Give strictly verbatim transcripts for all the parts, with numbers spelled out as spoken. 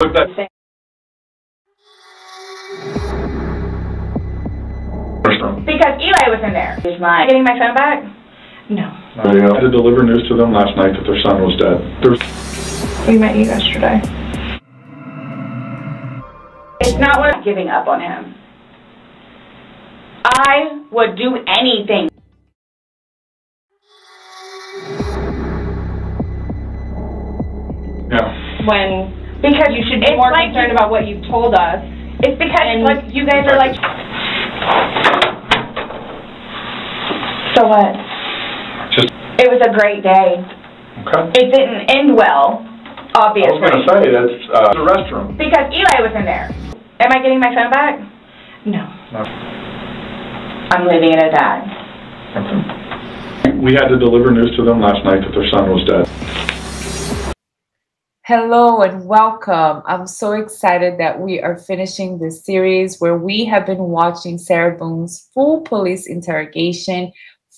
That because Eli was in there. He's not getting my phone back? No. I had to deliver news to them last night that their son was dead. There's we met you yesterday. It's not worth giving up on him. I would do anything. Yeah. When because you should be more like concerned you, about what you've told us. It's because and like you guys are like. So what? Just. It was a great day. Okay. It didn't end well, obviously. I was going to say that's uh, the restroom. Because Eli was in there. Am I getting my phone back? No. No. I'm leaving it at that. Okay. We had to deliver news to them last night that their son was dead. Hello and welcome. I'm so excited that we are finishing this series where we have been watching Sarah Boone's full police interrogation,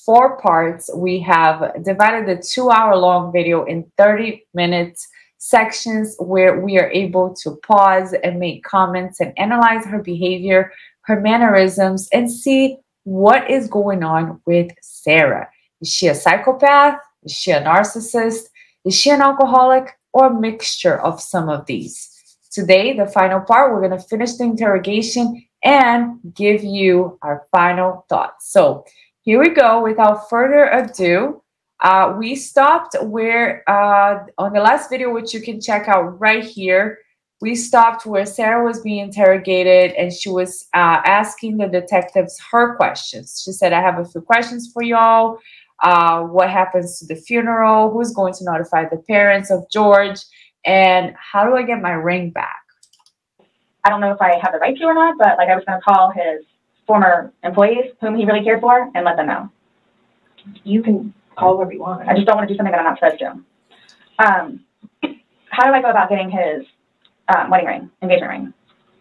four parts. We have divided the two hour long video in thirty minute sections where we are able to pause and make comments and analyze her behavior, her mannerisms, and see what is going on with Sarah. Is she a psychopath? Is she a narcissist? Is she an alcoholic? Or a mixture of some of these. Today, the final part, we're gonna finish the interrogation and give you our final thoughts. So here we go. Without further ado, uh, we stopped where, uh, on the last video, which you can check out right here, we stopped where Sarah was being interrogated and she was uh, asking the detectives her questions. She said, I have a few questions for y'all. Uh, what happens to the funeral? Who's going to notify the parents of George? And how do I get my ring back? I don't know if I have the right to or not, but like I was going to call his former employees, whom he really cared for, and let them know. You can call whoever you want. I just don't want to do something that I'm not supposed to. Um, how do I go about getting his um, wedding ring, engagement ring?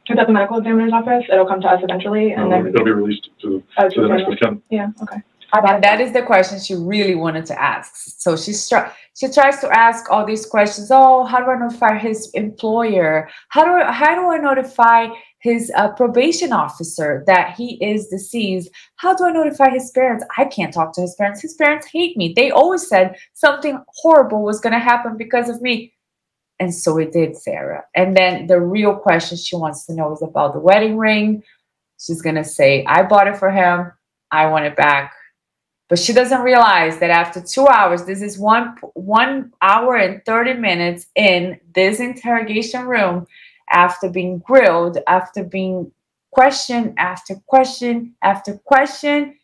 It's at the medical examiner's office. It'll come to us eventually, and no, then it'll be released to, oh, to, to the next weekend. Yeah. Okay. And that is the question she really wanted to ask. So she, she tries to ask all these questions. Oh, how do I notify his employer? How do I, how do I notify his uh, probation officer that he is deceased? How do I notify his parents? I can't talk to his parents. His parents hate me. They always said something horrible was going to happen because of me. And so it did, Sarah. And then the real question she wants to know is about the wedding ring. She's going to say, I bought it for him. I want it back. But she doesn't realize that after two hours, this is one, one hour and thirty minutes in this interrogation room, after being grilled, after being questioned, after question, after question,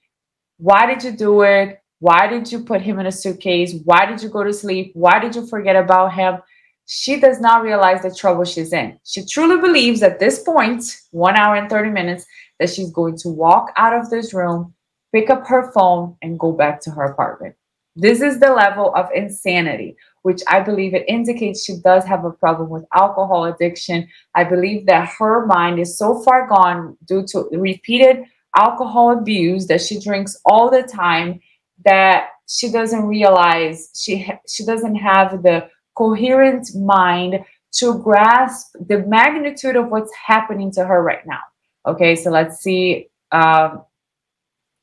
why did you do it? Why did you put him in a suitcase? Why did you go to sleep? Why did you forget about him? She does not realize the trouble she's in. She truly believes at this point, one hour and thirty minutes, that she's going to walk out of this room, pick up her phone, and go back to her apartment. This is the level of insanity, which I believe it indicates she does have a problem with alcohol addiction. I believe that her mind is so far gone due to repeated alcohol abuse that she drinks all the time that she doesn't realize she, she doesn't have the coherent mind to grasp the magnitude of what's happening to her right now. Okay, so let's see. Um,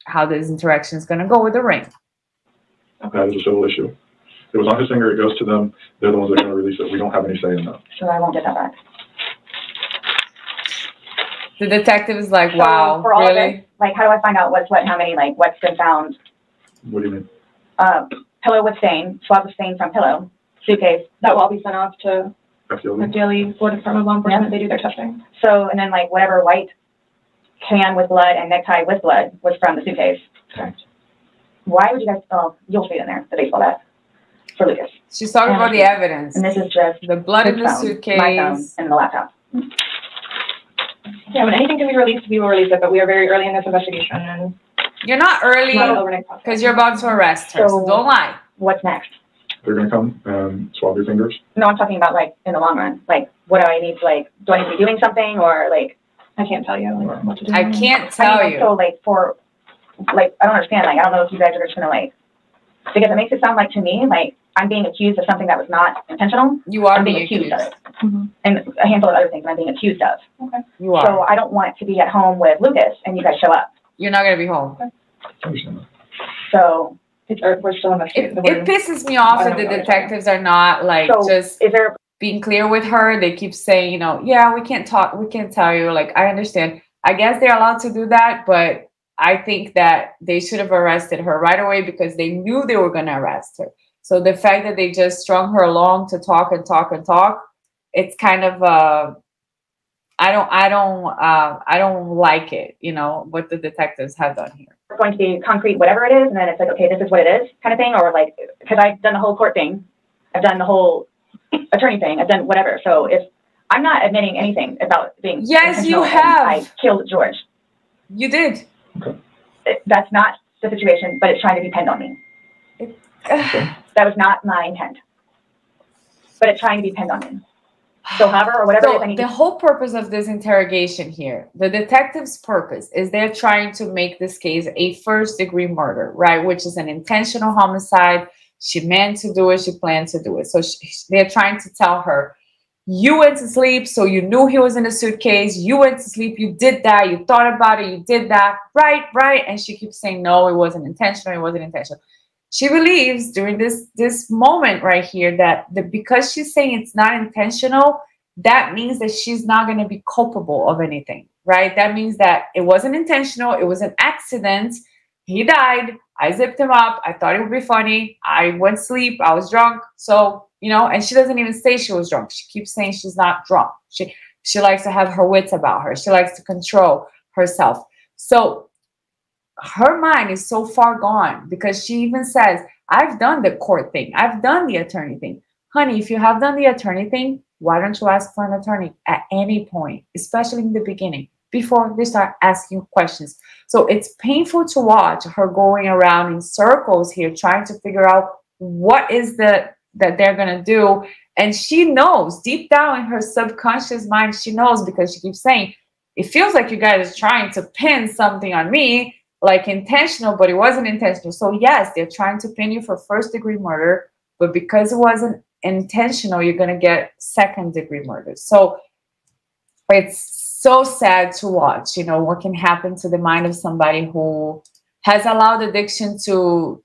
how this interaction is going to go with the ring. Okay, that is a civil issue. It was on his finger, it goes to them. They're the ones that are going to release it. We don't have any say in that. So I won't get that back. The detective is like, so wow, for all really? This, like, how do I find out what's what, how many, like, what's been found? What do you mean? Uh, pillow with stain, swab of stain from pillow, suitcase. That will all be sent off to the daily Florida Department of Law Enforcement. They do their testing. So, and then, like, whatever white can with blood and necktie with blood was from the suitcase. Correct. Why would you guys, oh, you'll see it in there, the baseball bat for Lucas. She's talking and about the evidence. And this is just the blood in the phone, suitcase. My phone and the laptop. Yeah, when anything can be released, we will release it, but we are very early in this investigation. And you're not early because you're about to arrest her, so, so don't lie. What's next? They're going to come and swab your fingers? No, I'm talking about like in the long run. Like, what do I need to like, do I need to be doing something or like, I can't tell you like, what to do. I can't tell I mean, you. So like for, like I don't understand. Like I don't know if you guys are just gonna like because it makes it sound like to me like I'm being accused of something that was not intentional. You are I'm being, being accused, accused of it. Mm-hmm. And a handful of other things I'm being accused of. Okay. You are. So I don't want to be at home with Lucas and you guys show up. You're not going to be home. Okay. So it's, we're still in the, it, the it pisses me off that the detectives are not like so just is there, being clear with her. They keep saying, you know, yeah, we can't talk. We can't tell you. Like, I understand. I guess they're allowed to do that, but I think that they should have arrested her right away because they knew they were going to arrest her. So the fact that they just strung her along to talk and talk and talk, it's kind of, uh, I don't, I don't, uh, I don't like it, you know, what the detectives have done here. It's going to be concrete, whatever it is. And then it's like, okay, this is what it is kind of thing. Or like, cause I've done the whole court thing. I've done the whole attorney thing. I've done whatever. So if I'm not admitting anything about being, yes, you have, I killed George. You did. Okay. It, that's not the situation, but it's trying to be pinned on me. It, uh, that was not my intent, but it's trying to be pinned on me. So however, or whatever. So it is, I need the whole purpose of this interrogation here, the detective's purpose is they're trying to make this case a first degree murder, right? Which is an intentional homicide. She meant to do it. She planned to do it. So she, they're trying to tell her, you went to sleep, so you knew he was in a suitcase. You went to sleep, you did that, you thought about it, you did that, right, right. And she keeps saying, no, it wasn't intentional, it wasn't intentional. She believes during this, this moment right here that the, because she's saying it's not intentional, that means that she's not going to be culpable of anything, right? That means that it wasn't intentional, it was an accident. He died, I zipped him up, I thought it would be funny, I went to sleep, I was drunk, so... You know, and she doesn't even say she was drunk. She keeps saying she's not drunk. She she likes to have her wits about her. She likes to control herself. So her mind is so far gone because she even says, I've done the court thing. I've done the attorney thing. Honey, if you have done the attorney thing, why don't you ask for an attorney at any point, especially in the beginning, before they start asking questions? So it's painful to watch her going around in circles here, trying to figure out what is the... that they're going to do. And she knows deep down in her subconscious mind, she knows, because she keeps saying, it feels like you guys are trying to pin something on me, like intentional, but it wasn't intentional. So yes, they're trying to pin you for first degree murder, but because it wasn't intentional, you're going to get second degree murder. So it's so sad to watch, you know, what can happen to the mind of somebody who has allowed addiction to,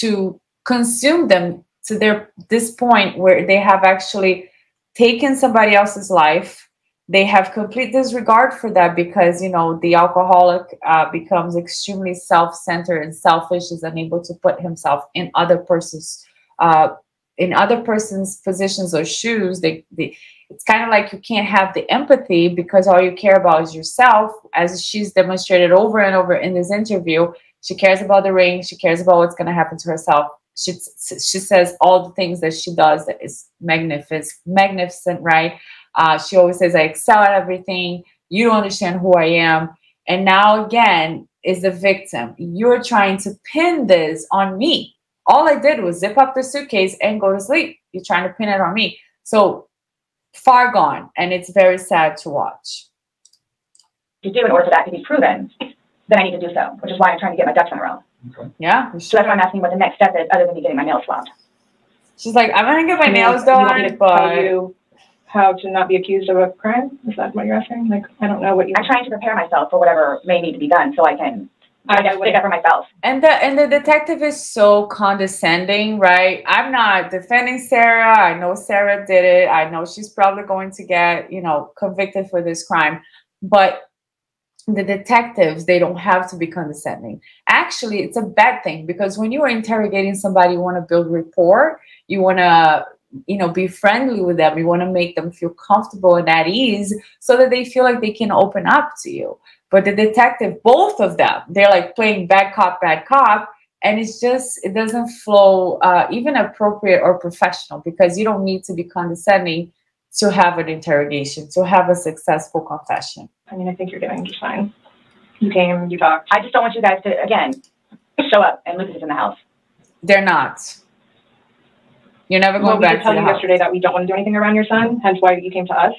to consume them to their, this point where they have actually taken somebody else's life. They have complete disregard for that because, you know, the alcoholic uh, becomes extremely self-centered and selfish, is unable to put himself in other person's, uh, in other person's positions or shoes. They, they, it's kind of like you can't have the empathy because all you care about is yourself, as she's demonstrated over and over in this interview. She cares about the ring. She cares about what's going to happen to herself. She, she says all the things that she does that is magnificent, magnificent, right? Uh, she always says, I excel at everything. You don't understand who I am. And now again is the victim. You're trying to pin this on me. All I did was zip up the suitcase and go to sleep. You're trying to pin it on me. So far gone. And it's very sad to watch. To do in order for that to be proven, then I need to do so, which is why I'm trying to get my ducks in a row. Okay. Yeah. Sure. So that's why I'm asking what the next step is, other than me getting my nails swabbed. She's like, I'm gonna get my nails you done. Want me to but... tell you how to not be accused of a crime? Is that what you're asking? Like, I don't know what you. I'm trying to prepare myself for whatever may need to be done, so I can. I guess stick up for myself. And the and the detective is so condescending, right? I'm not defending Sarah. I know Sarah did it. I know she's probably going to get, you know, convicted for this crime, but. The detectives, they don't have to be condescending. Actually, it's a bad thing, because when you are interrogating somebody, you want to build rapport, you want to, you know, be friendly with them, you want to make them feel comfortable and at ease so that they feel like they can open up to you. But the detective, both of them, they're like playing bad cop, bad cop, and it's just, it doesn't flow uh, even appropriate or professional, because you don't need to be condescending to have an interrogation, to have a successful confession. I mean, I think you're doing just fine. You came, you talked. I just don't want you guys to, again, show up and Lucas is in the house. They're not. You're never going well, back to the house. We did tell you yesterday that we don't want to do anything around your son, hence why you came to us.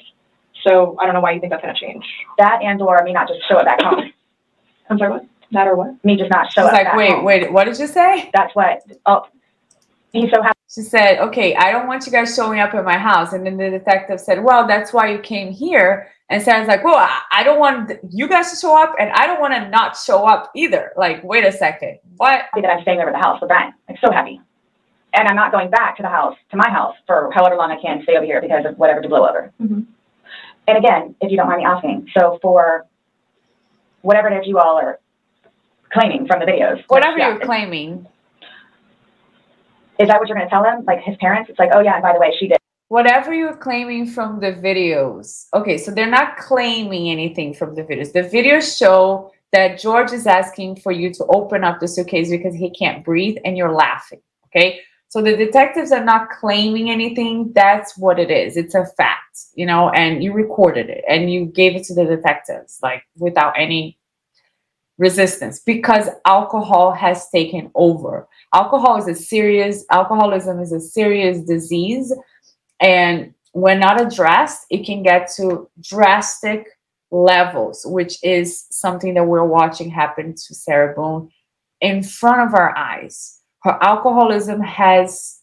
So I don't know why you think that's going to change. That and or me not just show it back home. I'm sorry, what? matter what. Me just not show She's up. She's like, wait, home. wait, what did you say? That's what. Oh, he's so happy. She said, okay, I don't want you guys showing up at my house. And then the detective said, well, that's why you came here. And Sarah's like, well, I don't want you guys to show up, and I don't want to not show up either. Like, wait a second. What? That I'm staying over at the house with Brian. I'm so happy. And I'm not going back to the house, to my house, for however long I can stay over here because of whatever to blow over. Mm-hmm. And again, if you don't mind me asking, so for whatever it is you all are claiming from the videos. Whatever which, yeah, you're claiming. Is that what you're going to tell them? Like his parents? It's like, oh yeah, and by the way, she did. Whatever you're claiming from the videos. Okay, so they're not claiming anything from the videos. The videos show that George is asking for you to open up the suitcase because he can't breathe and you're laughing, okay? So the detectives are not claiming anything. That's what it is. It's a fact, you know, and you recorded it and you gave it to the detectives, like without any resistance, because alcohol has taken over. Alcohol is a serious, alcoholism is a serious disease. And when not addressed, it can get to drastic levels, which is something that we're watching happen to Sarah Boone in front of our eyes. Her alcoholism has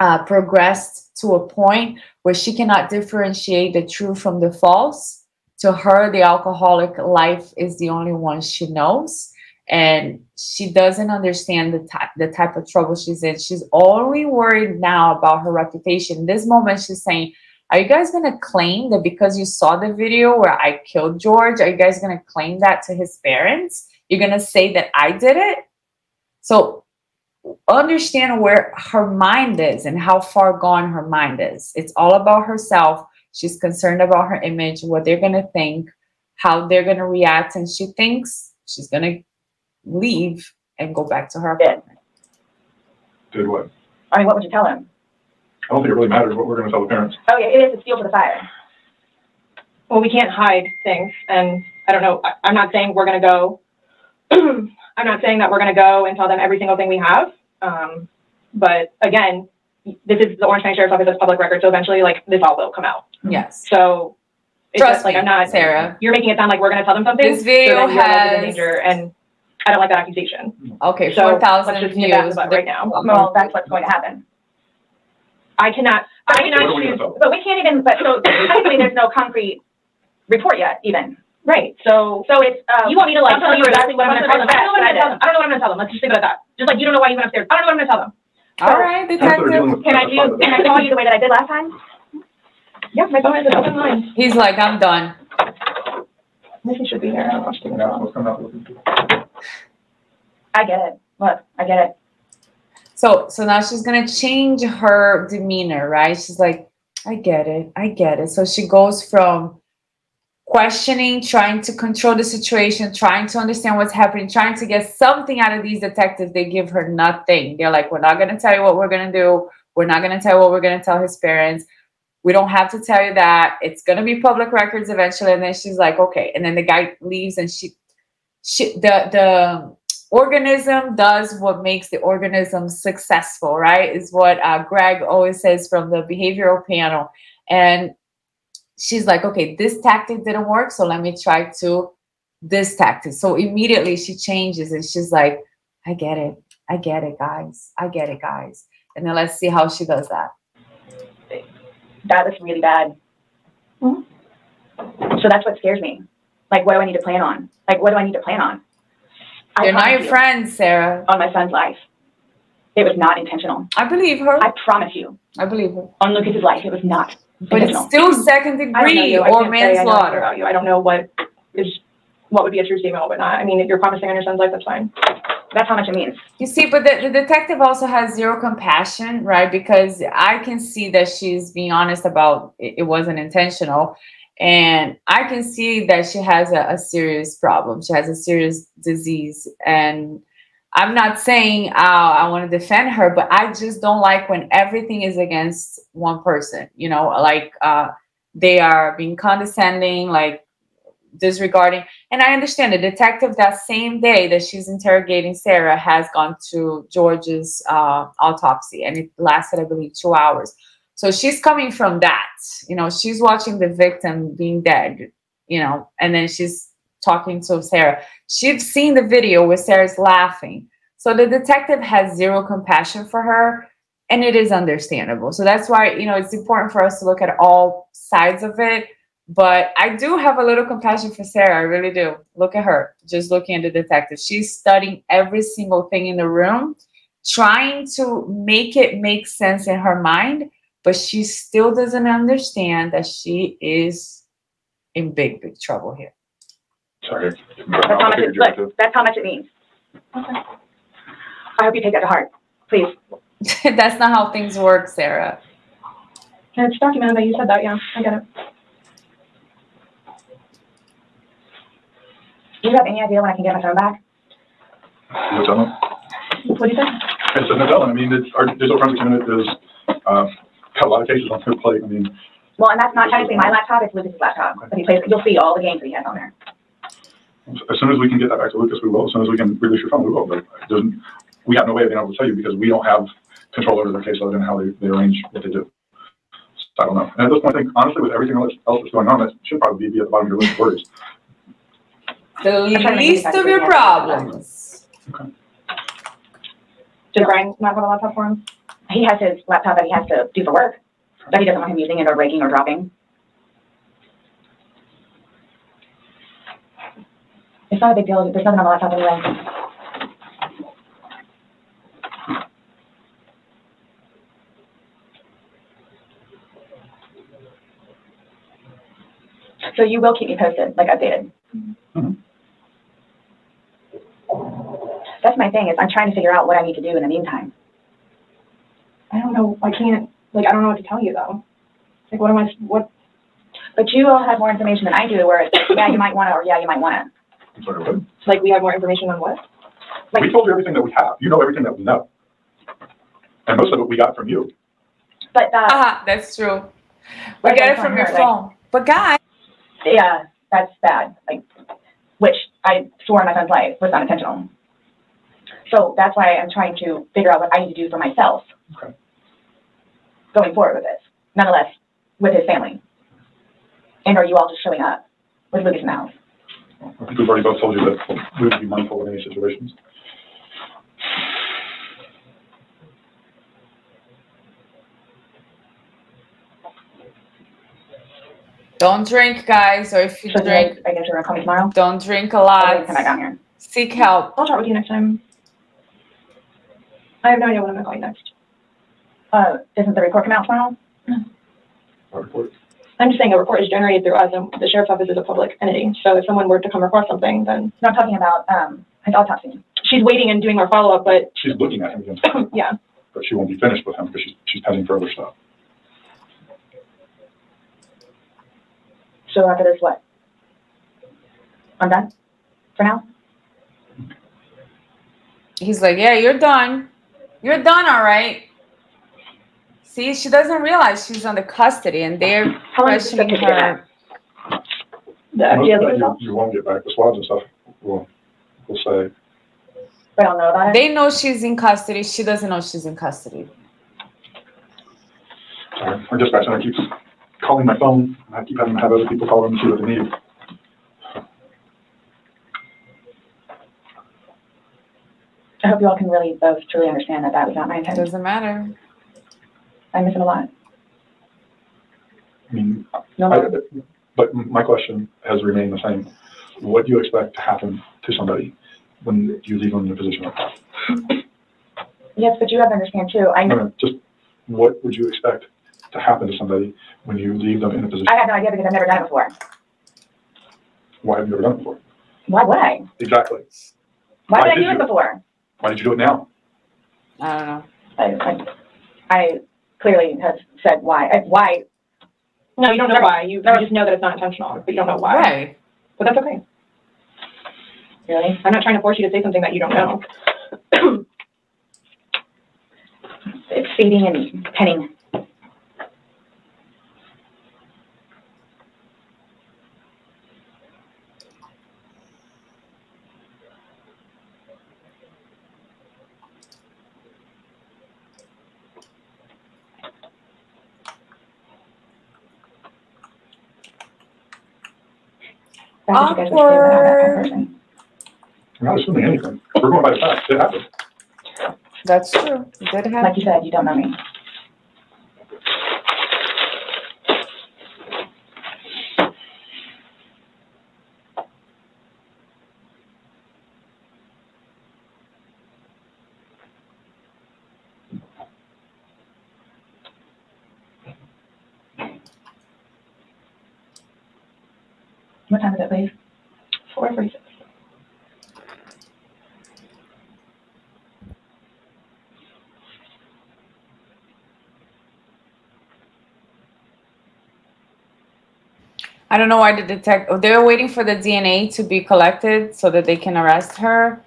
uh, progressed to a point where she cannot differentiate the true from the false. To her, the alcoholic life is the only one she knows. And she doesn't understand the type, the type of trouble she's in. She's only worried now about her reputation. In this moment, she's saying, are you guys going to claim that because you saw the video where I killed George, are you guys going to claim that to his parents? You're going to say that I did it? So understand where her mind is and how far gone her mind is. It's all about herself. She's concerned about her image, what they're going to think, how they're going to react. And she thinks she's going to leave and go back to her apartment. Did what? I mean, what would you tell him? I don't think it really matters what we're going to tell the parents. Oh yeah, it is a fuel for the fire. Well, we can't hide things, and I don't know. I, I'm not saying we're going to go. I'm not saying that we're going to go and tell them every single thing we have. Um, but again, this is the Orange County Sheriff's Office, public record, so eventually, like, this all will come out. Yes. So it's trust just, like me, I'm not Sarah. You're making it sound like we're going to tell them something. This video so has in danger and. I don't like that accusation. Okay, so four thousand views. But right now, well, that's what's going to happen. I cannot, I cannot choose, but we can't even, but so technically there's no concrete report yet even. Right, so so it's, um, you want me to like tell you exactly what I'm going to tell them. I don't know what I'm going to tell them. I don't know what I'm going to tell them. Let's just think about that. Just like you don't know why you went upstairs. I don't know what I'm going to tell them. All right, detective. Can I do, can I call you the way that I did last time? Yeah, my phone is an open line. He's like, I'm done. He should be here. I get it. Look, I get it. So, so now she's going to change her demeanor, right? She's like, I get it. I get it. So she goes from questioning, trying to control the situation, trying to understand what's happening, trying to get something out of these detectives. They give her nothing. They're like, we're not going to tell you what we're going to do. We're not going to tell you what we're going to tell his parents. We don't have to tell you that. It's going to be public records eventually. And then she's like, okay. And then the guy leaves and she, she the, the, organism does what makes the organism successful, right? Is what uh, Greg always says from the behavioral panel. And she's like, okay, this tactic didn't work, so let me try to this tactic. So immediately she changes and she's like, I get it. I get it, guys. I get it, guys. And then let's see how she does that. That was really bad. Mm-hmm. So that's what scares me. Like, what do I need to plan on? Like, what do I need to plan on? You're not your friend, Sarah. On my son's life. It was not intentional. I believe her. I promise you. I believe her. On Lucas's life, it was not But it's still second degree or manslaughter. I, I don't know what is what would be a true statement or what not. I mean, if you're promising on your son's life, that's fine. That's how much it means. You see, but the, the detective also has zero compassion, right? Because I can see that she's being honest about it, it wasn't intentional. And I can see that she has a, a serious problem. She has a serious disease. And I'm not saying uh, I want to defend her, but I just don't like when everything is against one person. You know, like uh, they are being condescending, like disregarding. And I understand the detective that same day that she's interrogating Sarah has gone to George's uh, autopsy. And it lasted, I believe, two hours. So she's coming from that, you know, she's watching the victim being dead, you know, and then she's talking to Sarah. She's seen the video where Sarah's laughing. So the detective has zero compassion for her, and it is understandable. So that's why, you know, it's important for us to look at all sides of it. But I do have a little compassion for Sarah. I really do. Look at her, just looking at the detective. She's studying every single thing in the room, trying to make it make sense in her mind, but she still doesn't understand that she is in big, big trouble here. Sorry. That's how much it, look, that's how much it means. Okay. I hope you take that to heart, please. That's not how things work, Sarah. And it's documented that you said that, yeah. I get it. Do you have any idea when I can get my phone back? No telling. What do you think? It's no telling. I mean, it's, our, there's all kinds of candidates. There's um, got a lot of cases on their plate. I mean, well, and that's not technically my laptop. It's Lucas's laptop. But he plays, you'll see all the games that he has on there. As soon as we can get that back to Lucas, we will. As soon as we can release your phone, we will. But it doesn't, we have no way of being able to tell you because we don't have control over their caseload and how they, they arrange what they do. So I don't know. And at this point, I think, honestly, with everything else that's going on, it should probably be at the bottom of your list of worries. The least of your problems. Okay. Does Brian not have a laptop for him? He has his laptop that he has to do for work, but he doesn't want him using it or breaking or dropping. It's not a big deal. There's nothing on the laptop anyway. So you will keep me posted, like updated. Mm-hmm. That's my thing, is I'm trying to figure out what I need to do in the meantime. I don't know. I can't, like, I don't know what to tell you, though. Like, what am I, what? But you all have more information than I do, where it's like, yeah, you might want to, or yeah, you might want to. I'm sorry, what? Like, we have more information on what? Like, we told you everything that we have. You know everything that we know. And most of it we got from you. But, uh. Uh-huh, that's true. We got it from your phone. Like, but, guys. Yeah, that's bad. Like, which I swore on my son's life was not intentional. So that's why I'm trying to figure out what I need to do for myself, okay, going forward with this. Nonetheless, with his family, and are you all just showing up with Lucas in the house? I think we've already both told you that we would be mindful in any situations. Don't drink, guys, or if you so drink, I guess you're gonna call me tomorrow. Don't drink a lot. Come back down here. Seek help. I'll chat with you next time. I have no idea what I'm going next. Uh, doesn't the report come out tomorrow? No. What report? I'm just saying a report is generated through us, and the sheriff's office is a public entity. So if someone were to come across something, then not talking about um an autopsy. She's waiting and doing our follow up, but she's looking at him again. Yeah. But she won't be finished with him because she's she's pending for other stuff. So after this, what? I'm done for now. He's like, yeah, you're done. You're done, all right. See, she doesn't realize she's under custody, and they're questioning her. The, yeah, you, you won't get back. The swabs and stuff will will say. They don't know about it. They know she's in custody. She doesn't know she's in custody. Sorry, my dispatch center keeps calling my phone. I keep having to have other people call them and see what they need. I hope you all can really both truly understand that that was not my intention. It doesn't matter. I miss it a lot. I mean, no I, but my question has remained the same. What do you expect to happen to somebody when you leave them in a position like that? Yes, but you have to understand too. I know. No, just what would you expect to happen to somebody when you leave them in a position? I have no idea because I've never done it before. Why have you never done it before? Why would I? Exactly. Why, Why did I do you? it before? Why did you do it now? I don't know. I, I, I clearly have said why. I, why? No, you don't know why. You, you just know that it's not intentional, but you don't know why. Right. But that's okay. Really? I'm not trying to force you to say something that you don't know. It's feeding and penning. Awkward. Not assuming anything. We're going by the facts. It happened. That's true. It did happen. Like you said, you don't know me. What time did it leave? four forty-six. I don't know why the detective, they were waiting for the D N A to be collected so that they can arrest her,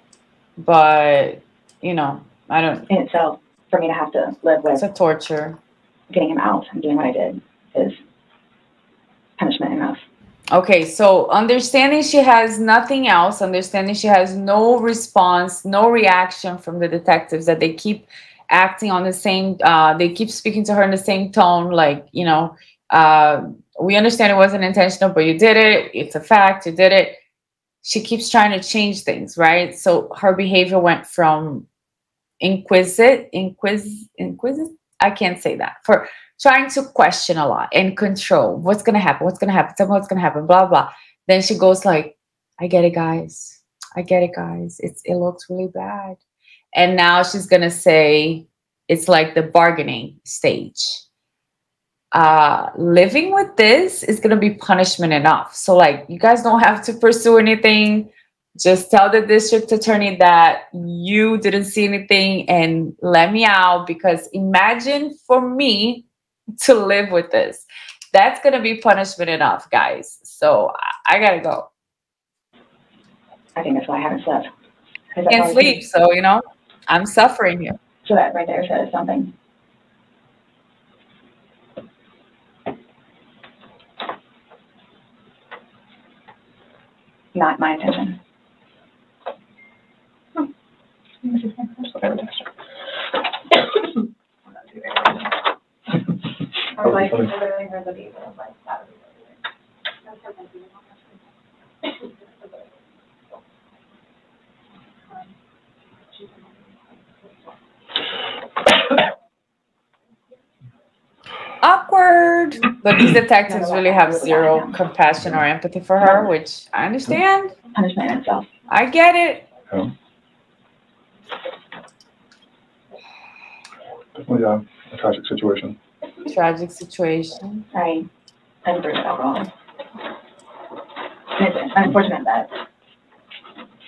but you know, I don't. In itself, for me to have to live with. It's a torture. Getting him out and doing what I did is punishment enough. Okay, so understanding she has nothing else, understanding she has no response, no reaction from the detectives, that they keep acting on the same, uh, they keep speaking to her in the same tone, like, you know, uh, we understand it wasn't intentional, but you did it, it's a fact, you did it. She keeps trying to change things, right? So her behavior went from inquisit, inquis, inquisit, I can't say that, for trying to question a lot and control what's going to happen, what's going to happen, tell me what's going to happen, blah, blah. Then she goes like, I get it, guys. I get it, guys. It's, it looks really bad. And now she's going to say, it's like the bargaining stage. Uh, living with this is going to be punishment enough. So like, you guys don't have to pursue anything. Just tell the district attorney that you didn't see anything and let me out, because imagine for me to live with this. That's going to be punishment enough, guys. So I, I got to go. I think that's why I haven't slept. I can't sleep. So, you know, I'm suffering here. So that right there says something. Not my intention. Awkward, but these detectives really have zero compassion or empathy for her, which I understand. Punishment itself. I get it. Oh. Definitely uh, a tragic situation. Tragic situation. Right. I'm pretty wrong. It's unfortunate that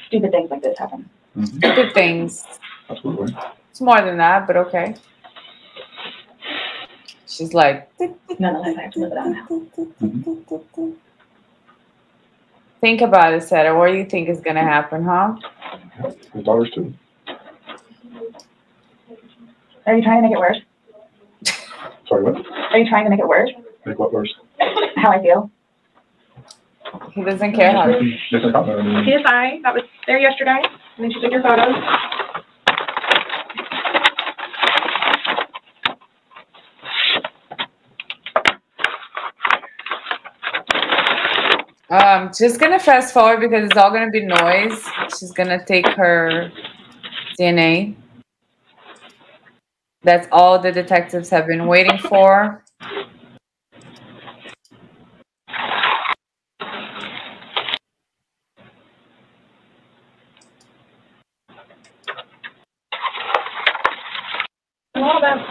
stupid things like this happen. Mm-hmm. Stupid things. Absolutely. It's more than that, but okay. She's like, nonetheless, I have to live it out now. Mm-hmm. Think about it, Sarah. What do you think is going to happen, huh? Yeah, the daughters, too. Are you trying to make it worse? Sorry, what? Are you trying to make it worse? Make what worse? How I feel. He doesn't care how I feel. P S I, that was there yesterday, and then she took your photos. Um, just going to fast forward because it's all going to be noise. She's going to take her D N A. That's all the detectives have been waiting for.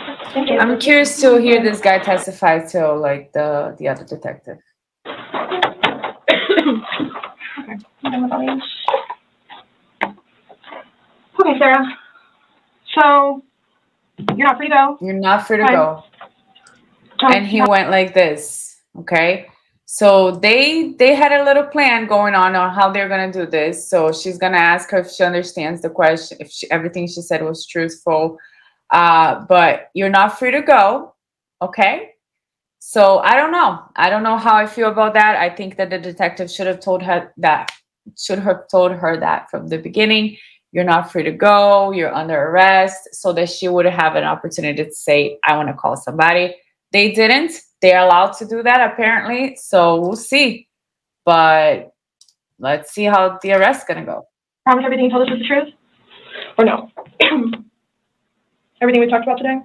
I'm curious to hear this guy testify to, like, the, the other detective. Okay, Sarah. So... You're not free to go. You're not free to go. And he went like this. Okay. So they they had a little plan going on on how they're gonna do this. So she's gonna ask her if she understands the question, if she, everything she said was truthful. Uh, but you're not free to go. Okay. So I don't know. I don't know how I feel about that. I think that the detective should have told her that should have told her that from the beginning. You're not free to go, you're under arrest, so that she would have an opportunity to say, I want to call somebody. They didn't. They're allowed to do that, apparently, so we'll see. But let's see how the arrest's going to go. Promise everything you told us is the truth? Or no? Everything we talked about today?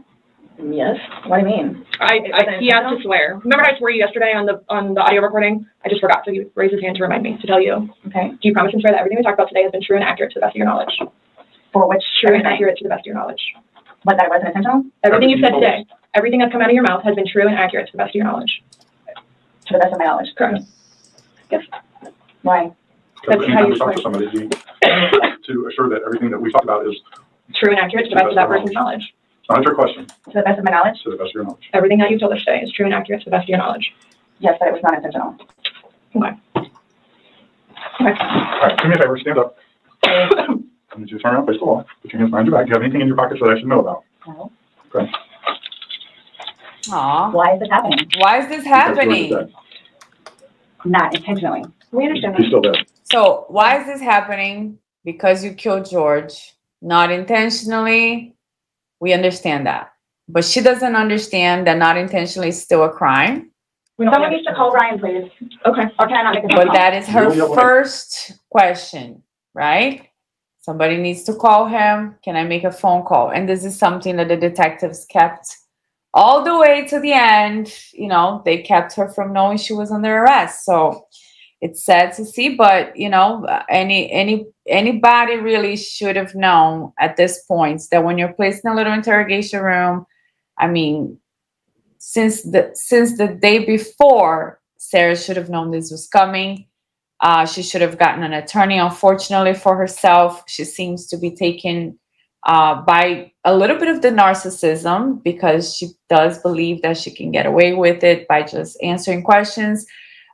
Yes. What do you mean? I, I he asked to swear. Remember I swore you yesterday on the on the audio recording? I just forgot, so he raised his hand to remind me to tell you. Okay. Do you promise and swear that everything we talked about today has been true and accurate to the best of your knowledge? For which true and accurate to the best of your knowledge? What, that wasn't intentional? Everything you've said today, everything that's come out of your mouth has been true and accurate to the best of your knowledge. To the best of my knowledge. Correct. Yes. Why? That's how you talk to somebody to assure that everything that we talk about is true and accurate to the best of that person's knowledge. It's not your question. To the best of my knowledge? To the best of your knowledge. Everything that you've told us today is true and accurate to the best of your knowledge. Yes, but it was not intentional. Okay. Okay. All right, do me a favor, stand up. I need you to turn around, face the wall. Put your hands behind your back. Do you have anything in your pockets that I should know about? No. Okay. Aw. Why is this happening? Why is this happening? Not intentionally. We understand that. He's still dead. So why is this happening? Because you killed George. Not intentionally. We understand that. But she doesn't understand that not intentionally is still a crime. Someone needs to call Brian, please. Okay. Or can I not make a phone call? But that is her first question, right? Somebody needs to call him. Can I make a phone call? And this is something that the detectives kept all the way to the end. You know, they kept her from knowing she was under arrest. So it's sad to see, but you know, any any anybody really should have known at this point that when you're placed in a little interrogation room, I mean, since the since the day before, Sarah should have known this was coming. Uh, she should have gotten an attorney. Unfortunately for herself, she seems to be taken uh, by a little bit of the narcissism, because she does believe that she can get away with it by just answering questions.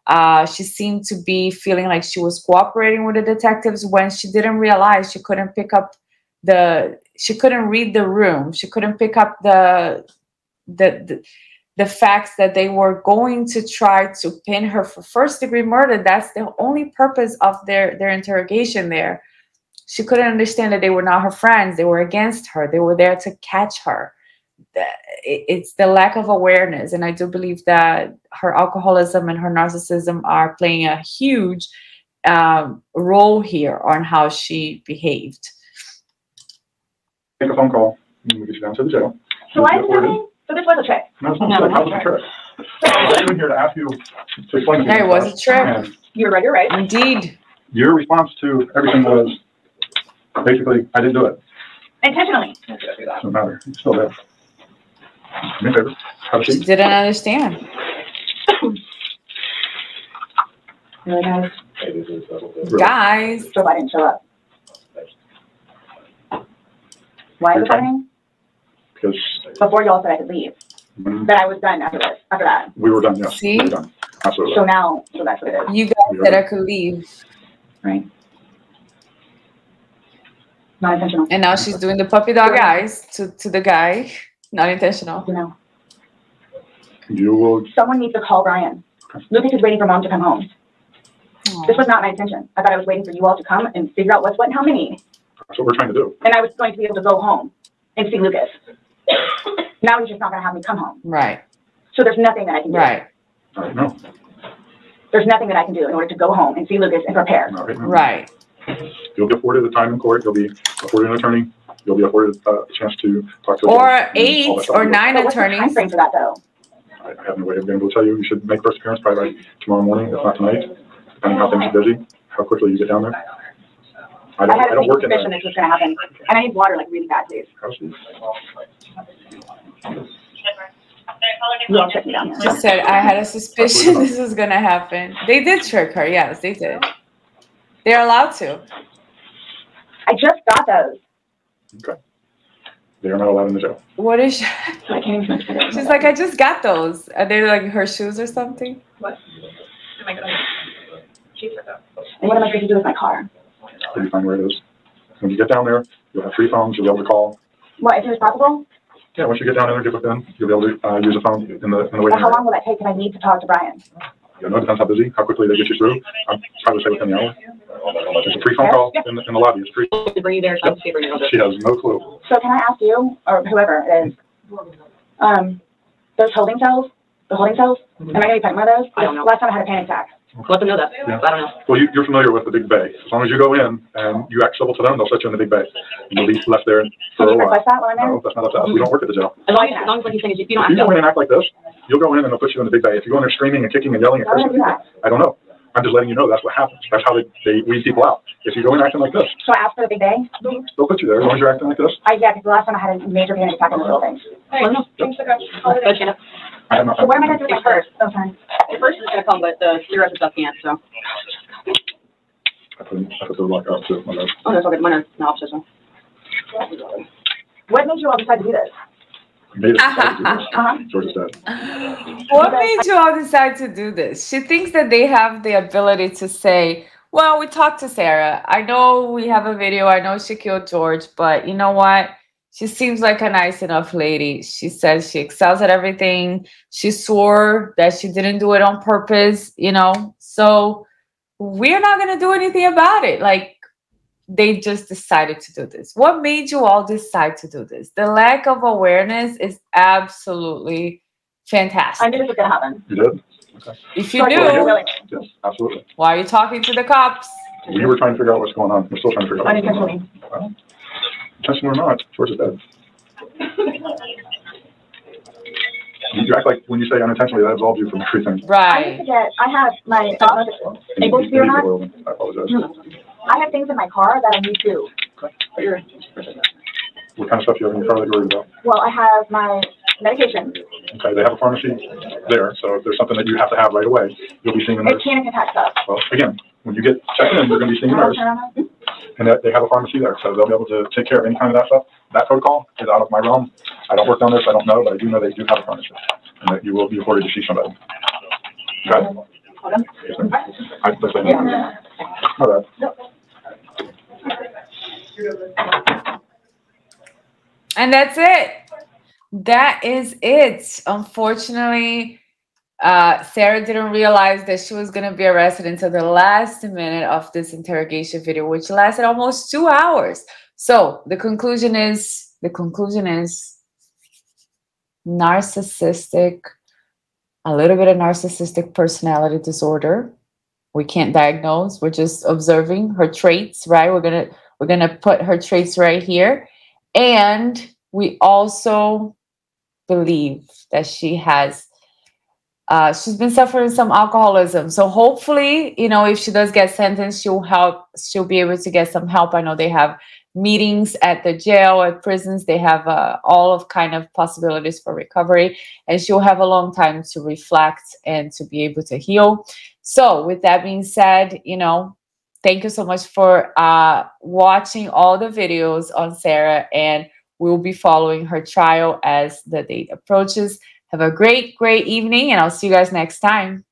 Uh, she seemed to be feeling like she was cooperating with the detectives when she didn't realize she couldn't pick up the, she couldn't read the room. She couldn't pick up the, the, the The fact that they were going to try to pin her for first degree murder. That's the only purpose of their, their interrogation there. She couldn't understand that they were not her friends. They were against her. They were there to catch her. It's the lack of awareness. And I do believe that her alcoholism and her narcissism are playing a huge um, role here on how she behaved. Make a phone call. We'll get you down to the jail. So why is So this was a trick. No, it's not no, a trick. trick. So I came here to ask you to explain. No, it was a trick. You're right. You're right. Indeed. Your response to everything was basically, I didn't do it. Intentionally. I didn't do that. Doesn't matter. It's still there. Do me a favor. Have a seat. She didn't understand. Really nice. Guys. So I didn't show up. Why is it happening? Because before y'all said I could leave, mm-hmm. but I was done after this. After that, we were done. Yeah, see, we were done. Absolutely. So now, so that's what it is. You guys we said I could leave, right? Not intentional. And now she's doing the puppy dog eyes to to the guy. Not intentional. No. You will. Someone needs to call Brian. Lucas is waiting for Mom to come home. Aww. This was not my intention. I thought I was waiting for you all to come and figure out what's what and how many. That's what we're trying to do. And I was going to be able to go home and see Lucas. Now he's just not going to have me come home. Right. So there's nothing that I can do. Right. Right now. There's nothing that I can do in order to go home and see Lucas and prepare. Right. Right. You'll be afforded the time in court. You'll be afforded an attorney. You'll be afforded uh, a chance to talk to or eight or nine but attorneys. What's the time frame for that, though? I, I have no way of being able to tell you. You should make first appearance probably by tomorrow morning, if not tonight, depending on how things are busy, how quickly you get down there. I, don't, I had I don't a work suspicion in that. This was going to happen, and I need water like really bad, please. Yeah, check me down. She said, "I had a suspicion this was going to happen." They did trick her. Yes, they did. They're allowed to. I just got those. Okay. They are not allowed in the jail. What is she? I can't even figure out. She's like, "I just got those." Are they like her shoes or something? What? Oh my God. She said that. And what am I going to do with my car? Let me find where it is. When you get down there, you'll have three phones. You'll be able to call. What, if it's possible? Yeah, once you get down there, give it in. You'll be able to uh, use a phone in the, in the waiting room. How long will that take if I need to talk to Brian? You know, it depends how busy, how quickly they get you through. I'll try to say within the hour. There's a free phone call in the, in the lobby. It's free. Yep. She has no clue. So can I ask you, or whoever it is, um, those holding cells, the holding cells, am I going to be panicked by those? I don't know. Last time I had a panic attack. Let them know that. Yeah. I don't know. Well, you, you're familiar with the big bay. As long as you go in and you act civil to them, they'll set you in the big bay. And you'll be left there for a while. Like that, no, that's not up to us. We don't work at the jail. As long as, as, long as what you think is if you don't if act you go in and act like this, you'll go in and they'll put you in the big bay. If you go in there screaming and kicking and yelling at cursing, I don't know. I'm just letting you know that's what happens. That's how they, they weed people out. If you go in acting like this. So after the big day? They'll put you there as long as you're acting like this. I, yeah, because the last time I had a major panic attack in the building. Hey, I yep. Go, I so what am I going to do with my purse? Oh, sorry. Your purse is going to come, but the cigarettes and stuff can't, so. I put, I put the lock out too. My bad. Oh, that's all good. Mine are not opposite one. What made you all decide to do this? Made us decide to do this. Uh-huh. George is dead. What made you all decide to do this? She thinks that they have the ability to say, well, we talked to Sarah. I know we have a video. I know she killed George, but you know what? She seems like a nice enough lady. She says she excels at everything. She swore that she didn't do it on purpose, you know? So we're not going to do anything about it. Like, they just decided to do this. What made you all decide to do this? The lack of awareness is absolutely fantastic. I knew this was going to happen. You did? Okay. If you so knew. Yes, absolutely. Why are you talking to the cops? We were trying to figure out what's going on. We're still trying to figure out what's going on. Well, intentional or not, George is dead. You act like when you say unintentionally, that absolves you from everything. Right. I forget. I have my thoughts. Able to be or not? I apologize. No. I have things in my car that I need to. What kind of stuff do you have in your car that you're worried about? Well, I have my medication. Okay, they have a pharmacy there, so if there's something that you have to have right away, you'll be seeing a nurse. It's panic attack stuff. Well, again, when you get checked in, you're going to be seeing a nurse. And that they have a pharmacy there, so they'll be able to take care of any kind of that stuff. That protocol is out of my realm. I don't work on this, I don't know, but I do know they do have a pharmacy. And that you will be ordered to see somebody. Okay? I just say no. All right. And that's it. That is it. Unfortunately, uh, Sarah didn't realize that she was going to be arrested until the last minute of this interrogation video, which lasted almost two hours. So the conclusion is, the conclusion is narcissistic, a little bit of narcissistic personality disorder. We can't diagnose. We're just observing her traits, right? We're going to, we're going to put her traits right here. And we also believe that she has, uh, she's been suffering some alcoholism. So hopefully, you know, if she does get sentenced, she'll help, she'll be able to get some help. I know they have meetings at the jail, at prisons. They have uh, all of kind of possibilities for recovery, and she'll have a long time to reflect and to be able to heal. So with that being said, you know, thank you so much for uh, watching all the videos on Sarah, and we will be following her trial as the date approaches. Have a great, great evening, and I'll see you guys next time.